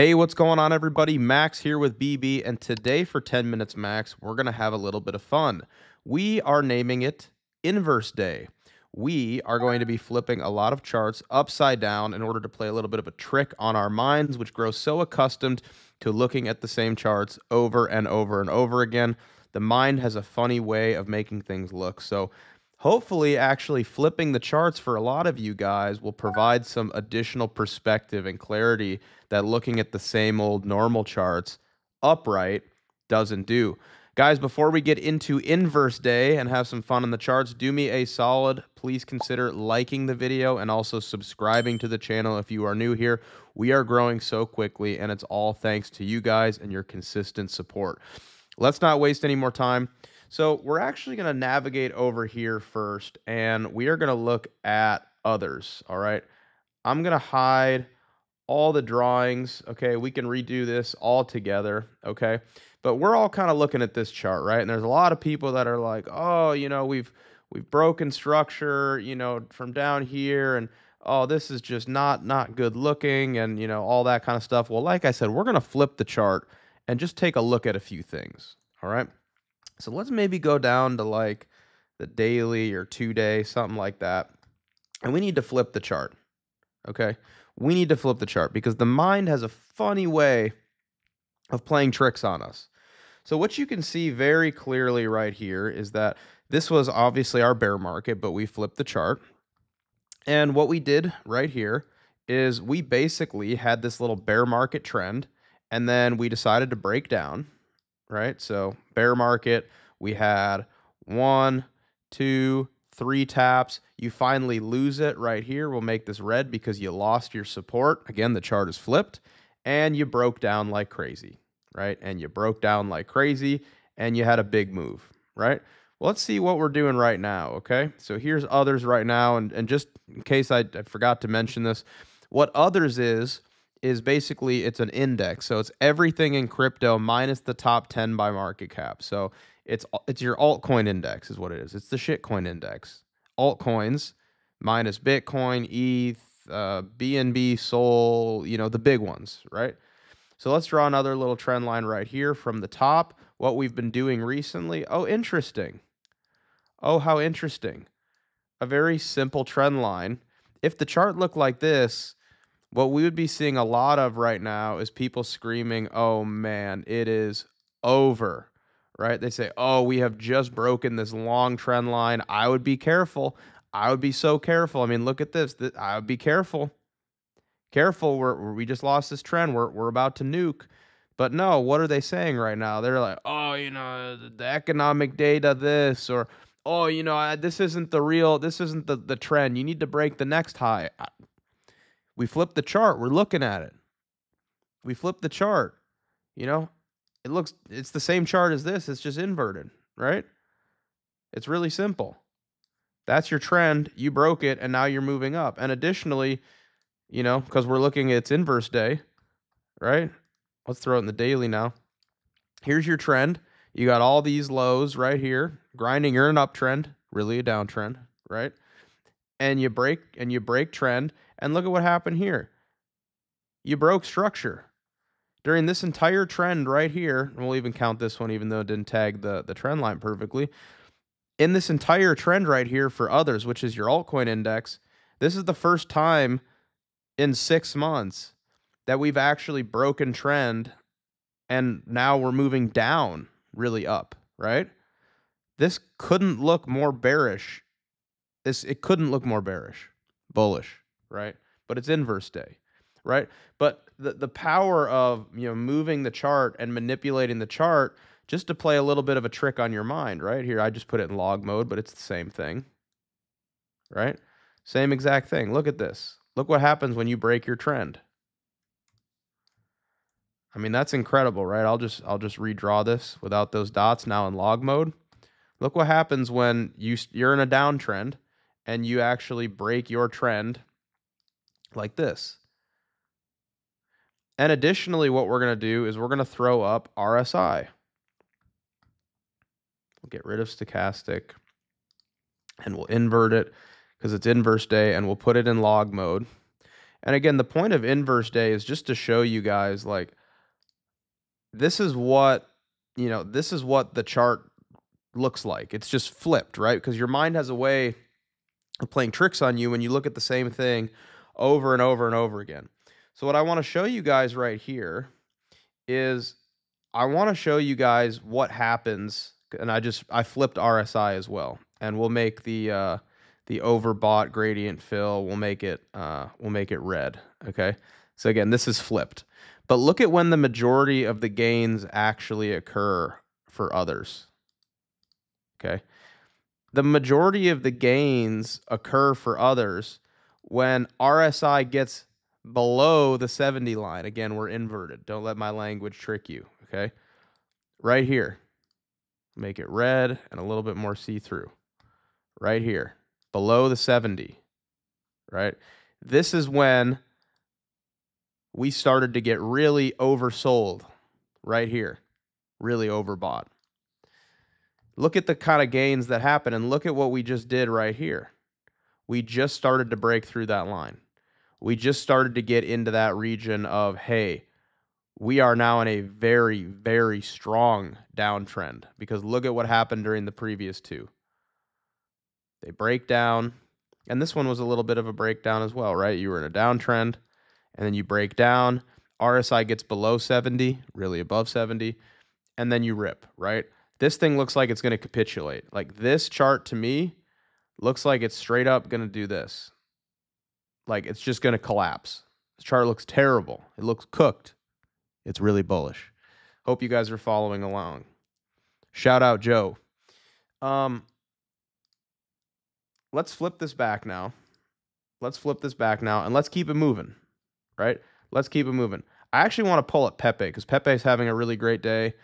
Hey, what's going on, everybody? Max here with BB, and today for 10 minutes max, we're going to have a little bit of fun. We are naming it Inverse Day. We are going to be flipping a lot of charts upside down in order to play a little bit of a trick on our minds, which grow so accustomed to looking at the same charts over and over and over again. The mind has a funny way of making things look. So hopefully actually flipping the charts for a lot of you guys will provide some additional perspective and clarity that looking at the same old normal charts upright doesn't do. Guys, before we get into Inverse Day and have some fun on the charts, do me a solid. Please consider liking the video and also subscribing to the channel if you are new here. We are growing so quickly, and it's all thanks to you guys and your consistent support. Let's not waste any more time. So we're actually going to navigate over here first, and we are going to look at others, all right? I'm going to hide all the drawings, okay? We can redo this all together, okay? But we're all kind of looking at this chart, right? And there's a lot of people that are like, oh, you know, we've broken structure, you know, from down here, and oh, this is just not good looking, and, you know, all that kind of stuff. Well, like I said, we're going to flip the chart and just take a look at a few things, all right? So let's maybe go down to like the daily or 2-day, something like that. And we need to flip the chart, okay? We need to flip the chart because the mind has a funny way of playing tricks on us. So what you can see very clearly right here is that this was obviously our bear market, but we flipped the chart. And what we did right here is we basically had this little bear market trend, and then we decided to break down. Right? So bear market, we had 1, 2, 3 taps. You finally lose it right here. We'll make this red because you lost your support. Again, the chart is flipped and you broke down like crazy, right? And you broke down like crazy and you had a big move, right? Well, let's see what we're doing right now, okay? So here's others right now. And just in case I forgot to mention this, what others is basically it's an index. So it's everything in crypto minus the top 10 by market cap. So it's your altcoin index is what it is. It's the shitcoin index. Altcoins minus Bitcoin, ETH, BNB, Sol, you know, the big ones, right? So let's draw another little trend line right here from the top. What we've been doing recently. Oh, interesting. Oh, how interesting. A very simple trend line. If the chart looked like this, what we would be seeing a lot of right now is people screaming, oh man, it is over, right? They say, oh, we have just broken this long trend line. I would be careful. I would be so careful. I mean, look at this. I would be careful. Careful, we just lost this trend. We're about to nuke. But no, what are they saying right now? They're like, oh, you know, the economic data, this, or, oh, you know, this isn't the real, this isn't the trend. You need to break the next high. We flipped the chart. We're looking at it. We flipped the chart. You know, it's the same chart as this. It's just inverted, right? It's really simple. That's your trend. You broke it, and now you're moving up. And additionally, you know, because we're looking at its inverse day, right? Let's throw it in the daily now. Here's your trend. You got all these lows right here. Grinding, you're an uptrend, really a downtrend, right? And you break trend. And look at what happened here. You broke structure. During this entire trend right here, and we'll even count this one even though it didn't tag the trend line perfectly, in this entire trend right here for others, which is your altcoin index, this is the first time in 6 months that we've actually broken trend, and now we're moving down, really up, right? This couldn't look more bearish. It couldn't look more bearish, bullish. Right? But it's inverse day, right? But the power of, you know, moving the chart and manipulating the chart just to play a little bit of a trick on your mind, right? Here, I just put it in log mode, but it's the same thing, right? Same exact thing. Look at this. Look what happens when you break your trend. I mean, that's incredible, right? I'll just redraw this without those dots now in log mode. Look what happens when you're in a downtrend and you actually break your trend like this. And additionally, what we're going to do is we're going to throw up RSI. We'll get rid of stochastic and we'll invert it because it's inverse day, and we'll put it in log mode. And again, the point of inverse day is just to show you guys, like, this is what, you know, this is what the chart looks like. It's just flipped, right? Because your mind has a way of playing tricks on you when you look at the same thing over and over and over again. So what I want to show you guys right here is I want to show you guys what happens. And I flipped RSI as well. And we'll make the overbought gradient fill, we'll make it red, okay? So again, this is flipped. But look at when the majority of the gains actually occur for others, okay? The majority of the gains occur for others when RSI gets below the 70 line. Again, we're inverted. Don't let my language trick you, okay? Right here, make it red and a little bit more see-through. Right here, below the 70, right? This is when we started to get really oversold right here, really overbought. Look at the kind of gains that happen, and look at what we just did right here. We just started to break through that line. We just started to get into that region of, hey, we are now in a very, very strong downtrend, because look at what happened during the previous two. They break down, and this one was a little bit of a breakdown as well, right? You were in a downtrend, and then you break down. RSI gets below 70, really above 70, and then you rip, right? This thing looks like it's going to capitulate. Like, this chart to me looks like it's straight up going to do this. Like, it's just going to collapse. This chart looks terrible. It looks cooked. It's really bullish. Hope you guys are following along. Shout out, Joe. Let's flip this back now. Let's flip this back now, and let's keep it moving, right? Let's keep it moving. I actually want to pull up Pepe, because Pepe's having a really great day.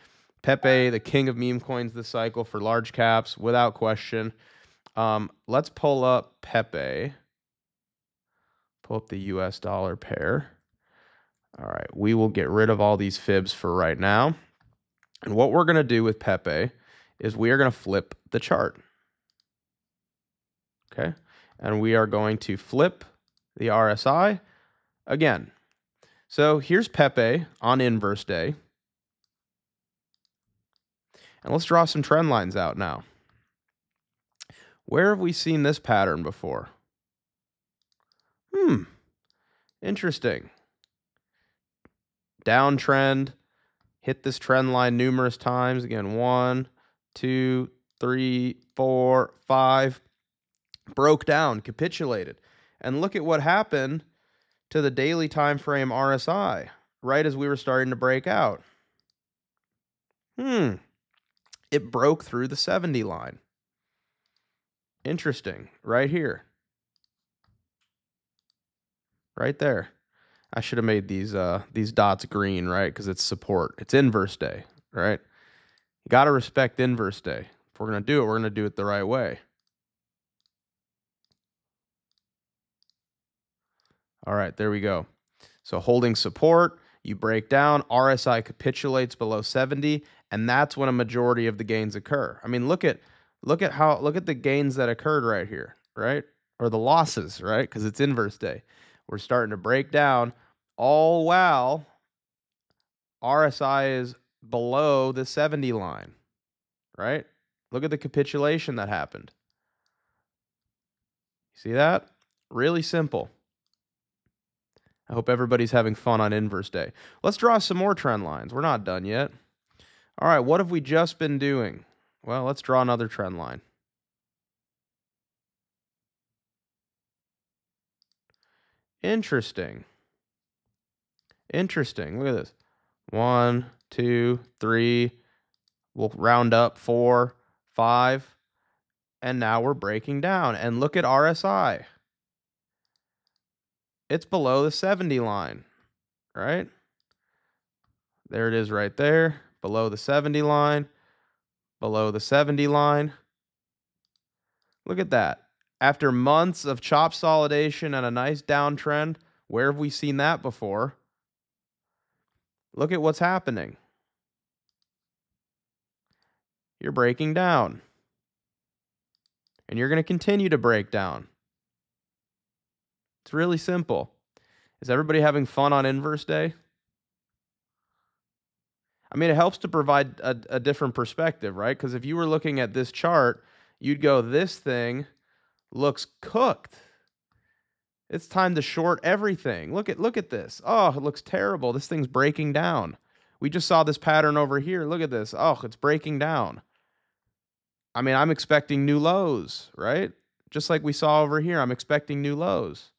Pepe, the king of meme coins this cycle for large caps, without question. Let's pull up Pepe. Pull up the US dollar pair. All right, we will get rid of all these fibs for right now. And what we're going to do with Pepe is we are going to flip the chart. Okay, and we are going to flip the RSI again. So here's Pepe on inverse day. And let's draw some trend lines out now. Where have we seen this pattern before? Interesting. Downtrend, hit this trend line numerous times. Again, 1, 2, 3, 4, 5. Broke down, capitulated. And look at what happened to the daily time frame RSI right as we were starting to break out. It broke through the 70 line. Interesting. Right here. Right there. I should have made these dots green, right? Because it's support. It's inverse day, right? You got to respect inverse day. If we're going to do it, we're going to do it the right way. All right, there we go. So holding support, you break down, RSI capitulates below 70, and that's when a majority of the gains occur. I mean, look at the gains that occurred right here, right? Or the losses, right? Because it's inverse day. We're starting to break down, all while RSI is below the 70 line, right? Look at the capitulation that happened. See that? Really simple. I hope everybody's having fun on inverse day. Let's draw some more trend lines. We're not done yet. All right, what have we just been doing? Well, let's draw another trend line. Interesting. Interesting. Look at this. 1, 2, 3. We'll round up 4, 5. And now we're breaking down. And look at RSI. It's below the 70 line, right? There it is right there, below the 70 line, below the 70 line. Look at that. After months of chop solidation and a nice downtrend, where have we seen that before? Look at what's happening. You're breaking down. And you're going to continue to break down. It's really simple. Is everybody having fun on inverse day? I mean, it helps to provide a different perspective, right? Because if you were looking at this chart, you'd go, this thing looks cooked. It's time to short everything. Look at this. Oh, it looks terrible. This thing's breaking down. We just saw this pattern over here. Look at this. Oh, it's breaking down. I mean, I'm expecting new lows, right? Just like we saw over here, I'm expecting new lows.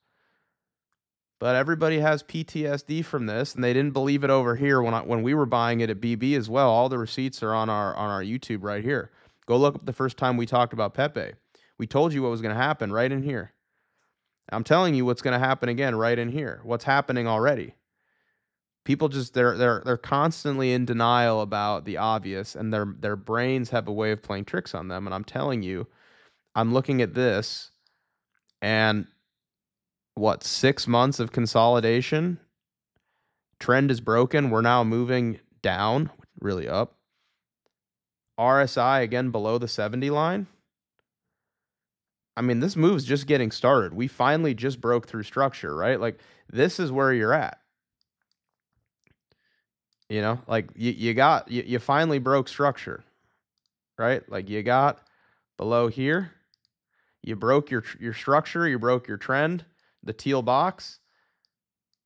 But everybody has PTSD from this, and they didn't believe it over here when we were buying it at BB as well. All the receipts are on our YouTube right here. Go look up the first time we talked about Pepe. We told you what was going to happen right in here. I'm telling you what's going to happen again right in here. What's happening already? People just they're constantly in denial about the obvious, and their brains have a way of playing tricks on them. And I'm telling you, I'm looking at this, and what, 6 months of consolidation? Trend is broken. We're now moving down, really up. RSI again below the 70 line. I mean, this move's just getting started. We finally just broke through structure, right? Like, this is where you're at. You know, like you finally broke structure, right? Like you got below here, you broke your structure, you broke your trend, the teal box.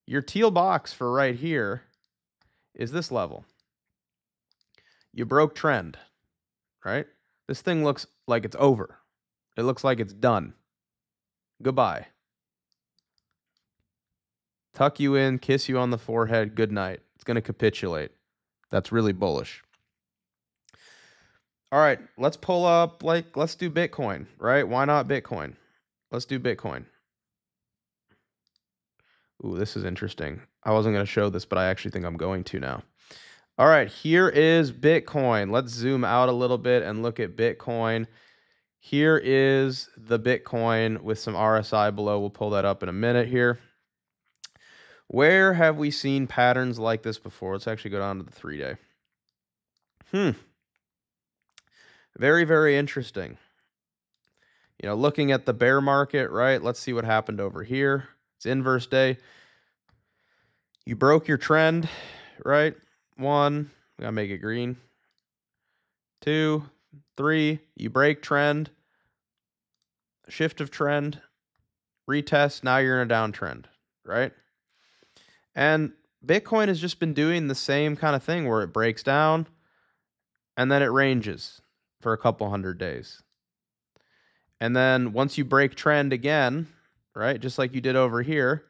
Your teal box for right here is this level. You broke trend, right? This thing looks like it's over. It looks like it's done. Goodbye. Tuck you in, kiss you on the forehead, good night. It's going to capitulate. That's really bullish. All right, let's pull up, like, let's do Bitcoin, right? Why not Bitcoin? Let's do Bitcoin. Ooh, this is interesting. I wasn't going to show this, but I actually think I'm going to now. All right, here is Bitcoin. Let's zoom out a little bit and look at Bitcoin. Here is the Bitcoin with some RSI below. We'll pull that up in a minute here. Where have we seen patterns like this before? Let's actually go down to the 3-day. Very, very interesting. You know, looking at the bear market, right? Let's see what happened over here. It's inverse day. You broke your trend, right? 1, we gotta make it green. 2, 3, you break trend, shift of trend, retest, now you're in a downtrend, right? And Bitcoin has just been doing the same kind of thing where it breaks down and then it ranges for a couple hundred days. And then once you break trend again, right, just like you did over here,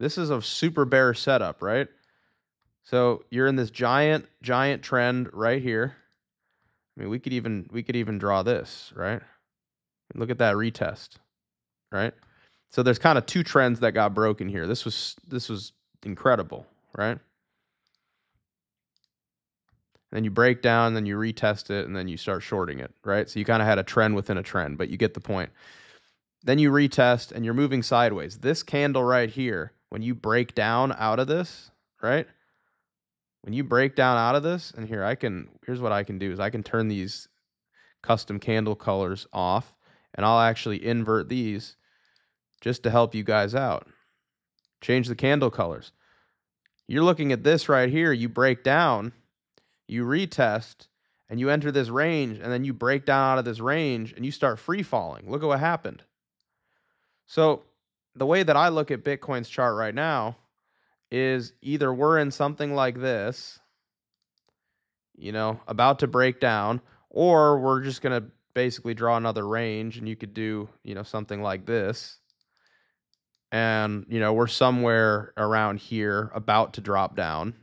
this is a super bear setup, right? So you're in this giant, giant trend right here. I mean, we could even draw this, right? Look at that retest, right? So there's kind of two trends that got broken here. This was incredible, right? And then you break down, then you retest it, and then you start shorting it, right? So you kind of had a trend within a trend, but you get the point. Then you retest, and you're moving sideways. This candle right here, when you break down out of this, right? When you break down out of this, and here here's what I can do is I can turn these custom candle colors off, and I'll actually invert these just to help you guys out. Change the candle colors. You're looking at this right here. You break down, you retest, and you enter this range, and then you break down out of this range, and you start free falling. Look at what happened. So the way that I look at Bitcoin's chart right now is either we're in something like this, you know, about to break down, or we're just going to basically draw another range, and you could do, you know, something like this. And, you know, we're somewhere around here about to drop down,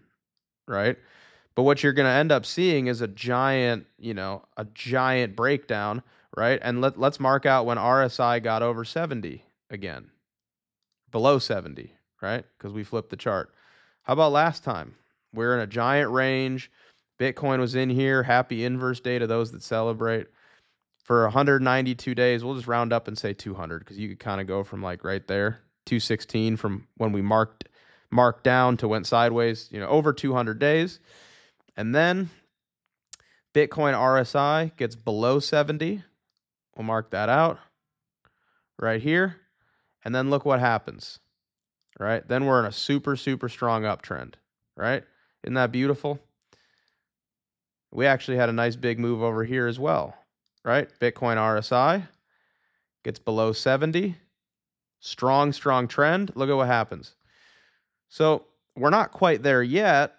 right? But what you're going to end up seeing is a giant, you know, a giant breakdown, right? And let's mark out when RSI got over 70 again, below 70, right? Because we flipped the chart. How about last time? We're in a giant range. Bitcoin was in here. Happy inverse day to those that celebrate. For 192 days, we'll just round up and say 200, because you could kind of go from like right there, 216 from when we marked down to went sideways, you know, over 200 days. And then Bitcoin RSI gets below 70. We'll mark that out right here. And then look what happens, right? Then we're in a super, super strong uptrend, right? Isn't that beautiful? We actually had a nice big move over here as well, right? Bitcoin RSI gets below 70. Strong, strong trend. Look at what happens. So we're not quite there yet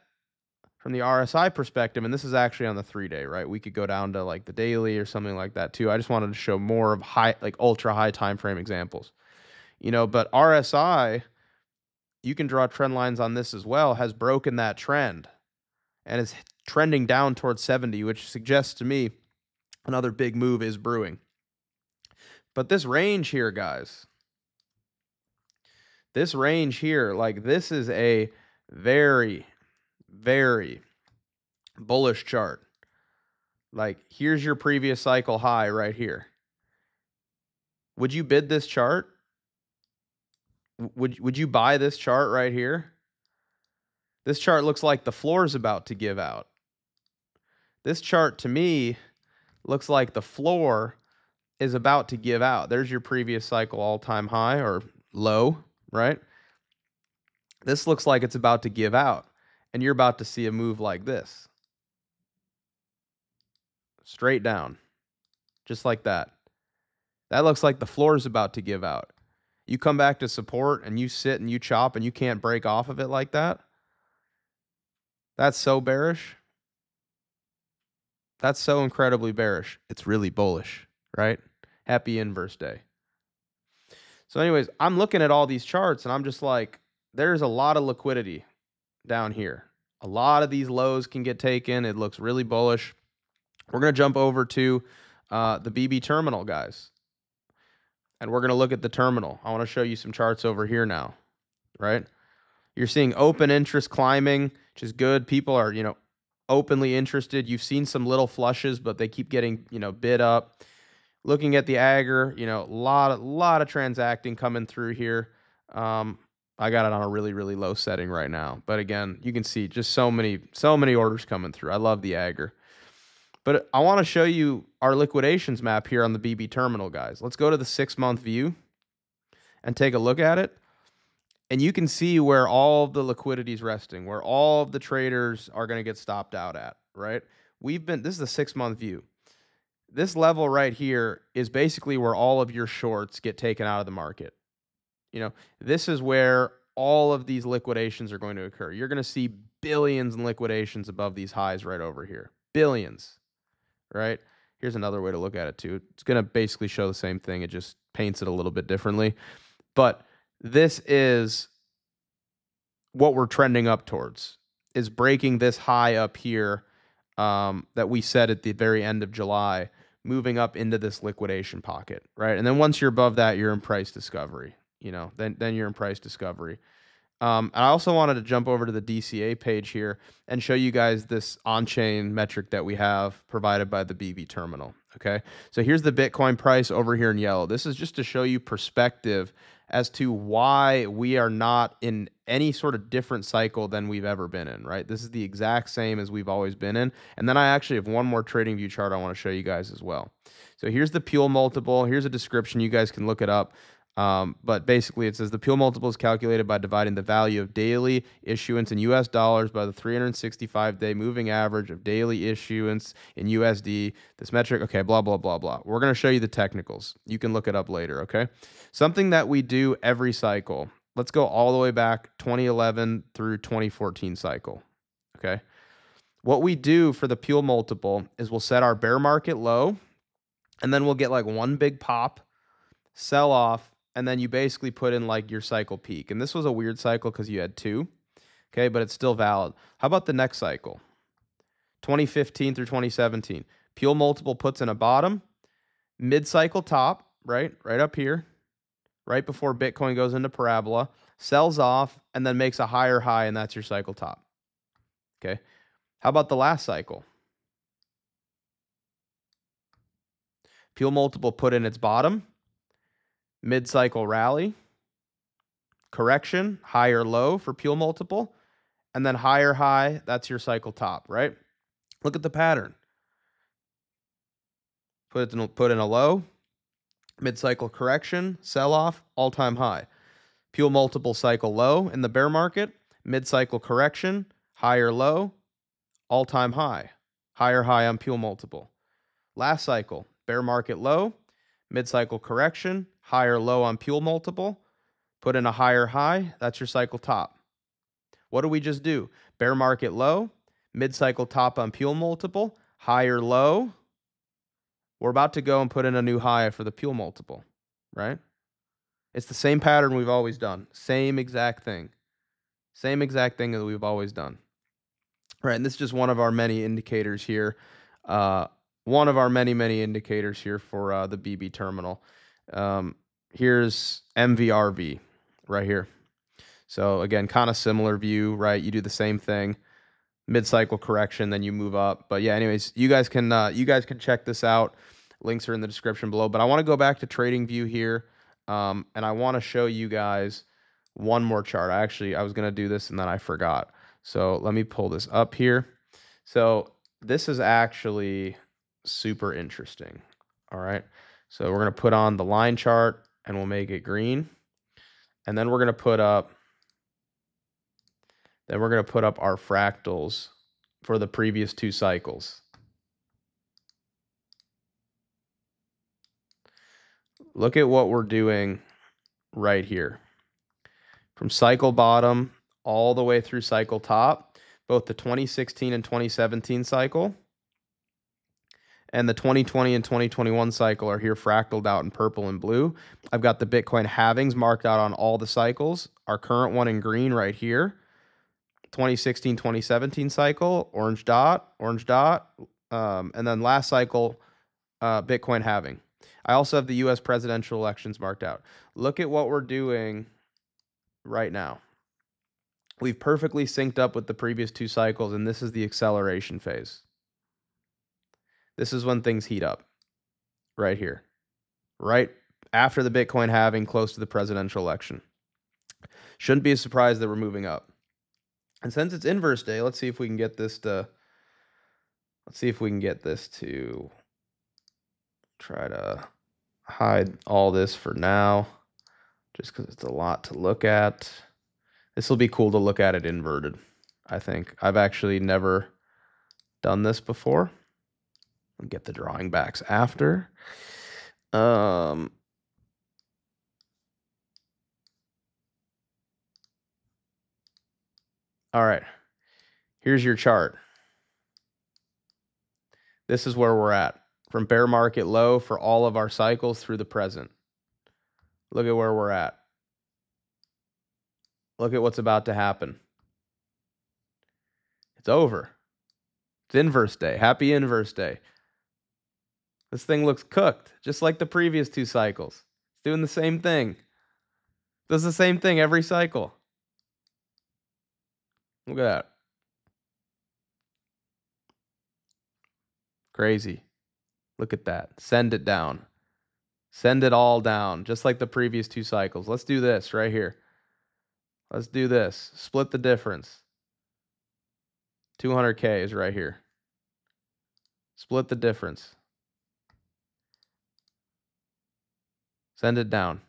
from the RSI perspective, and this is actually on the 3-day, right? We could go down to like the daily or something like that too. I just wanted to show more of high, like ultra high time frame examples. You know, but RSI, you can draw trend lines on this as well, has broken that trend and is trending down towards 70, which suggests to me another big move is brewing. But this range here, guys, this range here, like this is a very, very bullish chart. Like here's your previous cycle high right here. Would you bid this chart? Would you buy this chart right here? This chart looks like the floor is about to give out. This chart to me looks like the floor is about to give out. There's your previous cycle all-time high or low, right? This looks like it's about to give out, and you're about to see a move like this. Straight down, just like that. That looks like the floor is about to give out. You come back to support and you sit and you chop and you can't break off of it like that. That's so bearish. That's so incredibly bearish. It's really bullish, right? Happy inverse day. So anyways, I'm looking at all these charts and I'm just like, there's a lot of liquidity down here. A lot of these lows can get taken. It looks really bullish. We're going to jump over to the BB terminal, guys. And we're going to look at the terminal. I want to show you some charts over here now, right? You're seeing open interest climbing, which is good. People are, you know, openly interested. You've seen some little flushes, but they keep getting, you know, bid up. Looking at the aggr, you know, a lot of transacting coming through here. I got it on a really, really low setting right now. But again, you can see just so many orders coming through. I love the aggr. But I want to show you our liquidations map here on the BB terminal, guys. Let's go to the 6-month view and take a look at it. And you can see where all the liquidity is resting, where all the traders are going to get stopped out at, right? This is the 6-month view. This level right here is basically where all of your shorts get taken out of the market. You know, this is where all of these liquidations are going to occur. You're going to see billions in liquidations above these highs right over here. Billions. Right? Here's another way to look at it too. It's going to basically show the same thing. It just paints it a little bit differently. But this is what we're trending up towards, is breaking this high up here that we set at the very end of July, moving up into this liquidation pocket, right? And then once you're above that, you're in price discovery. You know, then you're in price discovery. I also wanted to jump over to the DCA page here and show you guys this on-chain metric that we have provided by the BB terminal, okay? So here's the Bitcoin price over here in yellow. This is just to show you perspective as to why we are not in any sort of different cycle than we've ever been in, right? This is the exact same as we've always been in. And then I actually have one more trading view chart I want to show you guys as well. So here's the Puel multiple. Here's a description. You guys can look it up. But basically it says the Puel multiple is calculated by dividing the value of daily issuance in US dollars by the 365-day moving average of daily issuance in USD. This metric, okay, blah, blah, blah, blah. We're going to show you the technicals. You can look it up later, okay? Something that we do every cycle. Let's go all the way back 2011 through 2014 cycle, okay? What we do for the Puel multiple is we'll set our bear market low, and then we'll get like one big pop, sell off, and then you basically put in like your cycle peak. And this was a weird cycle because you had two, okay, but it's still valid. How about the next cycle? 2015 through 2017. Puel multiple puts in a bottom, mid-cycle top, right? Right up here, right before Bitcoin goes into parabola, sells off, and then makes a higher high, and that's your cycle top, okay? How about the last cycle? Puel multiple put in its bottom, mid-cycle rally, correction, higher low for Puel multiple, and then higher high, that's your cycle top, right? Look at the pattern. Put in a low, mid-cycle correction, sell-off, all-time high. Pure multiple cycle low in the bear market, mid-cycle correction, higher low, all-time high, higher high on pure multiple. Last cycle, bear market low, mid-cycle correction, higher low on pure multiple, put in a higher high, that's your cycle top. What do we just do? Bear market low, mid-cycle top on pure multiple, higher low. We're about to go and put in a new high for the pure multiple, right? It's the same pattern we've always done. Same exact thing. Same exact thing that we've always done. Right, and this is just one of our many indicators here. One of our many, many indicators here for the BB terminal. Here's MVRV right here. So again, kind of similar view, right? You do the same thing, mid-cycle correction, then you move up. But yeah, anyways, you guys can check this out. Links are in the description below. But I want to go back to trading view here. And I want to show you guys one more chart. I was going to do this and then I forgot. So let me pull this up here. So this is actually super interesting. All right. So we're going to put on the line chart and we'll make it green. And then we're going to put up, our fractals for the previous two cycles. Look at what we're doing right here. From cycle bottom all the way through cycle top, both the 2016 and 2017 cycle and the 2020 and 2021 cycle are here fractaled out in purple and blue. I've got the Bitcoin halvings marked out on all the cycles. Our current one in green right here, 2016, 2017 cycle, orange dot, and then last cycle, Bitcoin halving. I also have the U.S. presidential elections marked out. Look at what we're doing right now. We've perfectly synced up with the previous two cycles, and this is the acceleration phase. This is when things heat up, right here, right after the Bitcoin halving, close to the presidential election. Shouldn't be a surprise that we're moving up. And since it's inverse day, let's see if we can get this to. Try to hide all this for now just because it's a lot to look at. This will be cool to look at it inverted, I think. I've actually never done this before. I'll get the drawing backs after. All right, here's your chart. This is where we're at. From bear market low for all of our cycles through the present. Look at where we're at. Look at what's about to happen. It's over. It's inverse day. Happy inverse day. This thing looks cooked, just like the previous two cycles. It's doing the same thing. Does the same thing every cycle. Look at that. Crazy. Look at that. Send it down. Send it all down, just like the previous two cycles. Let's do this right here. Let's do this. Split the difference. 200K is right here. Split the difference. Send it down.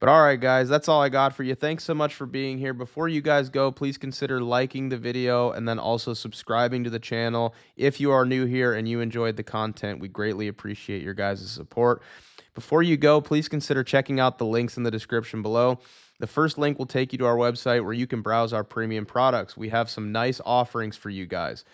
But all right, guys, that's all I got for you. Thanks so much for being here. Before you guys go, please consider liking the video and then also subscribing to the channel. If you are new here and you enjoyed the content, we greatly appreciate your guys' support. Before you go, please consider checking out the links in the description below. The first link will take you to our website where you can browse our premium products. We have some nice offerings for you guys.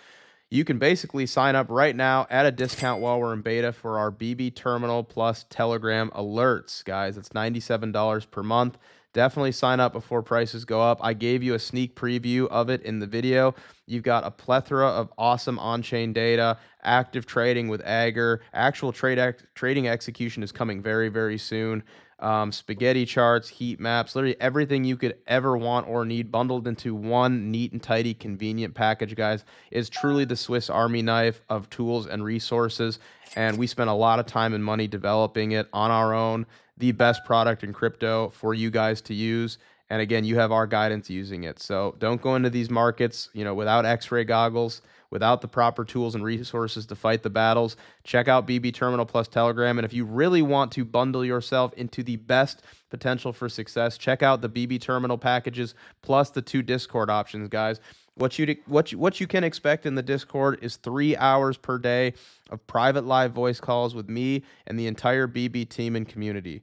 You can basically sign up right now at a discount while we're in beta for our BB Terminal Plus Telegram alerts, guys. It's $97 per month. Definitely sign up before prices go up. I gave you a sneak preview of it in the video. You've got a plethora of awesome on-chain data, active trading with Agar, actual trading execution is coming very, very soon. Spaghetti charts, heat maps, literally everything you could ever want or need bundled into one neat and tidy convenient package, guys. Is truly the Swiss Army knife of tools and resources, and we spent a lot of time and money developing it on our own. The best product in crypto for you guys to use, And again, you have our guidance using it. So don't go into these markets, you know, without X-ray goggles, without the proper tools and resources to fight the battles. Check out BB Terminal Plus Telegram. And if you really want to bundle yourself into the best potential for success, check out the BB Terminal packages plus the 2 Discord options, guys. What you can expect in the Discord is 3 hours per day of private live voice calls with me and the entire BB team and community.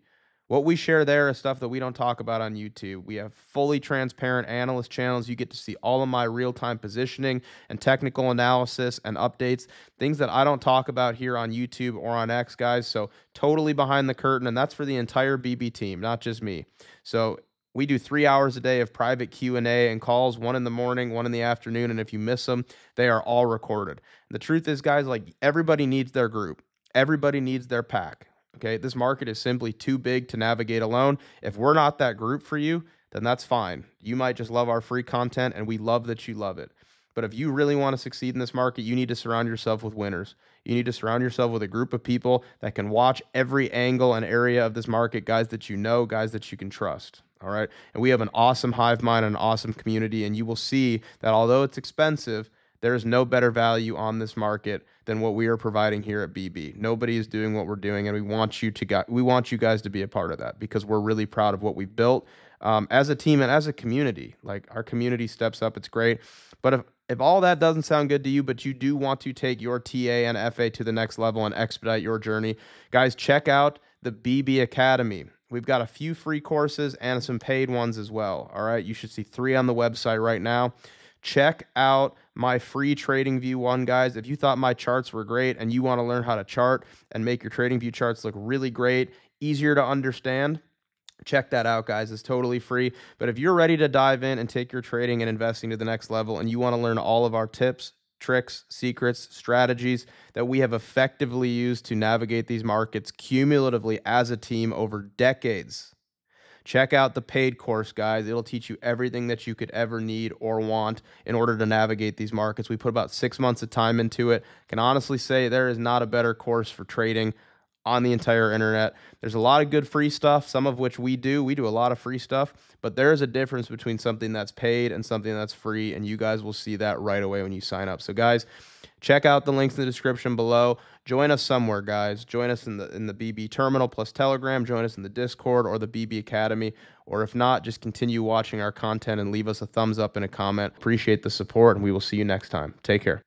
What we share there is stuff that we don't talk about on YouTube. We have fully transparent analyst channels. You get to see all of my real-time positioning and technical analysis and updates, things that I don't talk about here on YouTube or on X, guys. So totally behind the curtain, and that's for the entire BB team, not just me. So we do 3 hours a day of private Q&A and calls, 1 in the morning, 1 in the afternoon, and if you miss them, they are all recorded. The truth is, guys, like, everybody needs their group. Everybody needs their pack. Okay, this market is simply too big to navigate alone. If we're not that group for you, then that's fine. You might just love our free content, and we love that you love it. But if you really want to succeed in this market, you need to surround yourself with winners. You need to surround yourself with a group of people that can watch every angle and area of this market, guys that you know, guys that you can trust. All right, and we have an awesome hive mind and an awesome community, and you will see that although it's expensive, there is no better value on this market than what we are providing here at BB. Nobody is doing what we're doing, and we want you guys to be a part of that, because we're really proud of what we've built as a team and as a community. Like, our community steps up. It's great. But if all that doesn't sound good to you, but you do want to take your TA and FA to the next level and expedite your journey, guys, check out the BB Academy. We've got a few free courses and some paid ones as well. All right, you should see 3 on the website right now. Check out my free TradingView 1, guys. If you thought my charts were great and you want to learn how to chart and make your TradingView charts look really great, easier to understand, check that out, guys. It's totally free. But if you're ready to dive in and take your trading and investing to the next level, and you want to learn all of our tips, tricks, secrets, strategies that we have effectively used to navigate these markets cumulatively as a team over decades, check out the paid course, guys. It'll teach you everything that you could ever need or want in order to navigate these markets. We put about 6 months of time into it. I can honestly say there is not a better course for trading on the entire internet. There's a lot of good free stuff, some of which we do. We do a lot of free stuff, but there is a difference between something that's paid and something that's free, and you guys will see that right away when you sign up. So, guys, check out the links in the description below. Join us somewhere, guys. Join us in the BB Terminal Plus Telegram. Join us in the Discord or the BB Academy. Or if not, just continue watching our content and leave us a thumbs up and a comment. Appreciate the support, and we will see you next time. Take care.